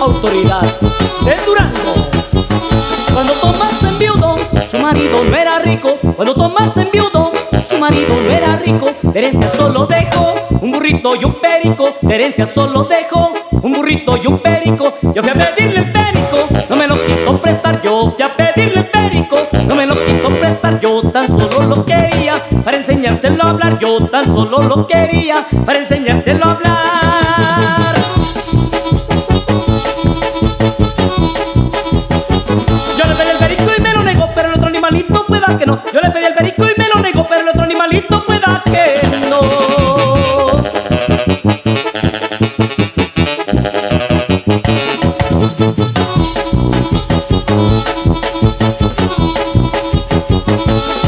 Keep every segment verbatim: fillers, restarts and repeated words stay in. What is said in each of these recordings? Autoridad de Durango. Cuando Tomás se enviudó, su marido no era rico. Cuando Tomás se enviudó, su marido no era rico. De herencia solo dejó un burrito y un perico. De herencia solo dejó un burrito y un perico. Yo fui a pedirle el perico, no me lo quiso prestar. Yo fui a pedirle el perico, no me lo quiso prestar. Yo tan solo lo quería para enseñárselo a hablar. Yo tan solo lo quería para enseñárselo a hablar. Que no. Yo le pedí el perico y me lo negó, pero el otro animalito pueda que no.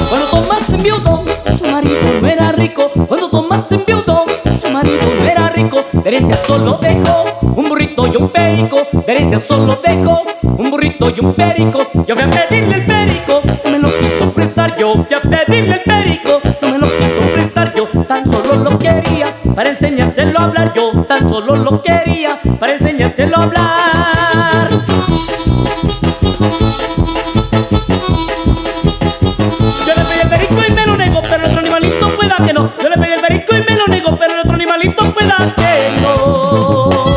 Cuando Tomás se enviudó, su marido no era rico. Cuando Tomás se enviudó, su marido no era rico. De herencia solo dejó un burrito y un perico. De herencia solo dejó un burrito y un perico. Yo voy a pedirle el perico, yo fui a pedirle el perico, no me lo quiso prestar. Yo tan solo lo quería para enseñárselo a hablar. Yo tan solo lo quería para enseñárselo a hablar. Yo le pedí el perico y me lo negó, pero el otro animalito pueda que no. Yo le pedí el perico y me lo negó, pero el otro animalito pueda que no. Yo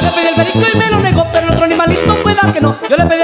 le pedí el perico y me lo negó, pero el otro animalito pueda que no. Yo le pedí